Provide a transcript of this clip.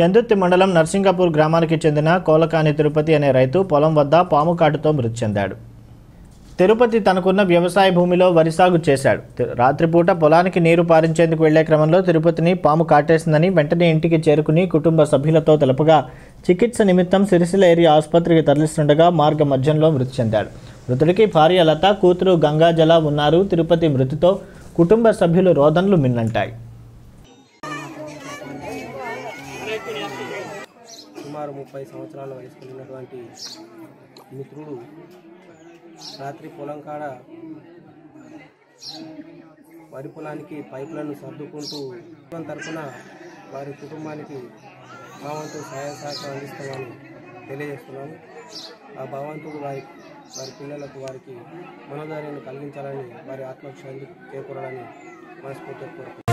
చందుర్తి మండలం నర్సింగపూర్ గ్రామానికి చెందిన కోలకాని తిరుపతి అనే రైతు పొలం వద్ద పాము కాటుతో మృతి చెందాడు. తిరుపతి తనకున్న వ్యవసాయ భూమిలో వరి సాగు చేశాడు. రాత్రిపూట పొలానికి నీరు పారించేందుకు వెళ్లే క్రమంలో తిరుపతిని పాము కాటేసిందని వెంటనే ఇంటికి చేరుకుని కుటుంబ సభ్యులతో తెలపగా చికిత్స నిమిత్తం సిరిసిల్ల ఏరియా ఆసుపత్రికి తరలిస్తుండగా మార్గ మధ్యంలో మృతి చెందాడు. మృతుడికి భార్య లత, కూతురు గంగాజల ఉన్నారు. తిరుపతి మృతితో కుటుంబ సభ్యులు రోదనలు మిన్నంటాయి. సుమారు 30 సంవత్సరాల వయసు ఉన్నటువంటి మిత్రుడు రాత్రి పొలం కాడ వరి పొలానికి పైపులను సర్దుకుంటూ తరఫున వారి కుటుంబానికి భావంతో సహాయ సహకారం అందిస్తామని తెలియజేస్తున్నాము. ఆ భావంతుడు వారి పిల్లలకు వారికి మనోధైర్యాన్ని కలిగించాలని, వారి ఆత్మక్షాంతి చేకూరాలని మనస్ఫూర్తిగా కోరుతున్నాము.